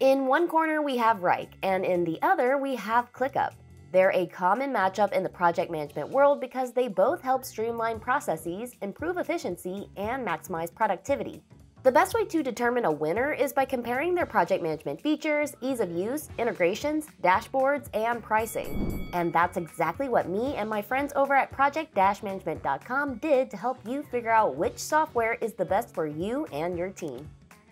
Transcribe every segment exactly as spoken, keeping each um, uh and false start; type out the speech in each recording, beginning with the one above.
In one corner, we have Wrike, and in the other, we have ClickUp. They're a common matchup in the project management world because they both help streamline processes, improve efficiency, and maximize productivity. The best way to determine a winner is by comparing their project management features, ease of use, integrations, dashboards, and pricing. And that's exactly what me and my friends over at project dash management dot com did to help you figure out which software is the best for you and your team.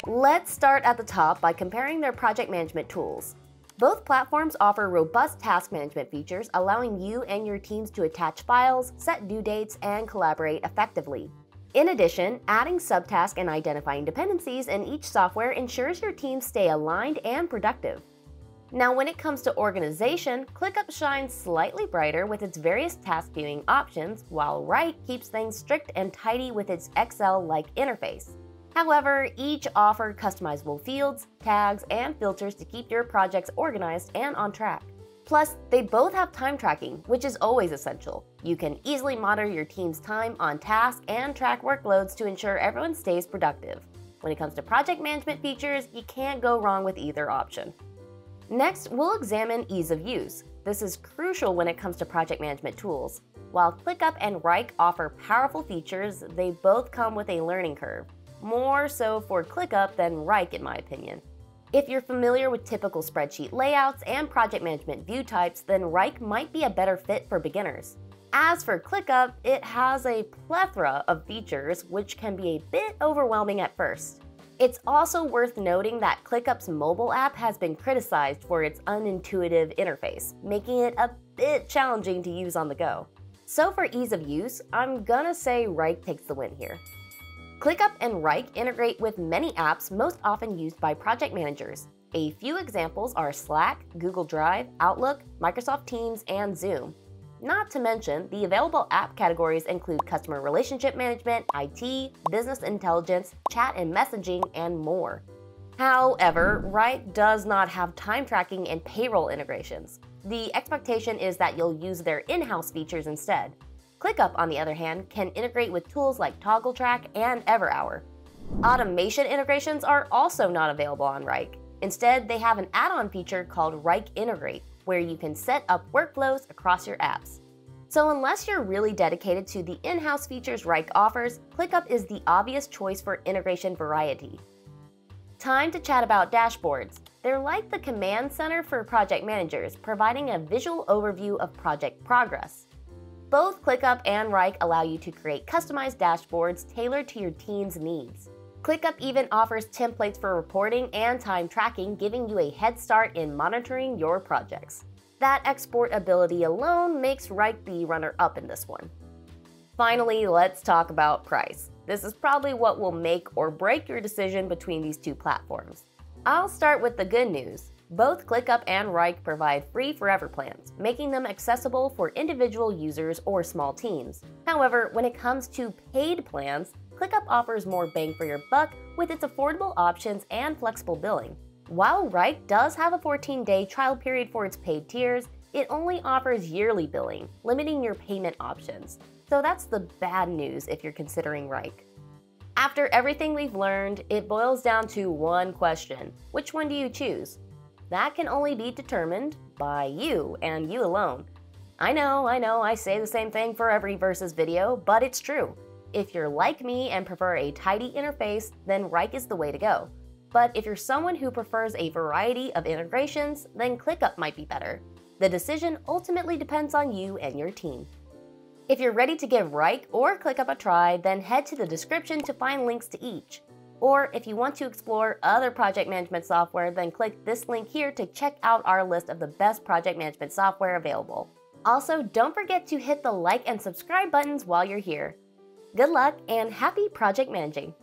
Let's start at the top by comparing their project management tools. Both platforms offer robust task management features, allowing you and your teams to attach files, set due dates, and collaborate effectively. In addition, adding subtasks and identifying dependencies in each software ensures your teams stay aligned and productive. Now, when it comes to organization, ClickUp shines slightly brighter with its various task viewing options, while Wrike keeps things strict and tidy with its Excel-like interface. However, each offer customizable fields, tags, and filters to keep your projects organized and on track. Plus, they both have time tracking, which is always essential. You can easily monitor your team's time on task and track workloads to ensure everyone stays productive. When it comes to project management features, you can't go wrong with either option. Next, we'll examine ease of use. This is crucial when it comes to project management tools. While ClickUp and Wrike offer powerful features, they both come with a learning curve. More so for ClickUp than Wrike, in my opinion. If you're familiar with typical spreadsheet layouts and project management view types, then Wrike might be a better fit for beginners. As for ClickUp, it has a plethora of features, which can be a bit overwhelming at first. It's also worth noting that ClickUp's mobile app has been criticized for its unintuitive interface, making it a bit challenging to use on the go. So for ease of use, I'm gonna say Wrike takes the win here. ClickUp and Wrike integrate with many apps most often used by project managers. A few examples are Slack, Google Drive, Outlook, Microsoft Teams, and Zoom. Not to mention, the available app categories include customer relationship management, I T, business intelligence, chat and messaging, and more. However, Wrike does not have time tracking and payroll integrations. The expectation is that you'll use their in-house features instead. ClickUp, on the other hand, can integrate with tools like ToggleTrack and EverHour. Automation integrations are also not available on Wrike. Instead, they have an add-on feature called Wrike Integrate, where you can set up workflows across your apps. So unless you're really dedicated to the in-house features Wrike offers, ClickUp is the obvious choice for integration variety. Time to chat about dashboards. They're like the command center for project managers, providing a visual overview of project progress. Both ClickUp and Wrike allow you to create customized dashboards tailored to your team's needs. ClickUp even offers templates for reporting and time tracking, giving you a head start in monitoring your projects. That export ability alone makes Wrike the runner-up in this one. Finally, let's talk about price. This is probably what will make or break your decision between these two platforms. I'll start with the good news. Both ClickUp and Wrike provide free forever plans, making them accessible for individual users or small teams. However, when it comes to paid plans, ClickUp offers more bang for your buck with its affordable options and flexible billing. While Wrike does have a fourteen day trial period for its paid tiers, it only offers yearly billing, limiting your payment options. So that's the bad news if you're considering Wrike. After everything we've learned, it boils down to one question. Which one do you choose? That can only be determined by you and you alone. I know, I know, I say the same thing for every Versus video, but it's true. If you're like me and prefer a tidy interface, then Wrike is the way to go. But if you're someone who prefers a variety of integrations, then ClickUp might be better. The decision ultimately depends on you and your team. If you're ready to give Wrike or ClickUp a try, then head to the description to find links to each. Or if you want to explore other project management software, then click this link here to check out our list of the best project management software available. Also, don't forget to hit the like and subscribe buttons while you're here. Good luck and happy project managing!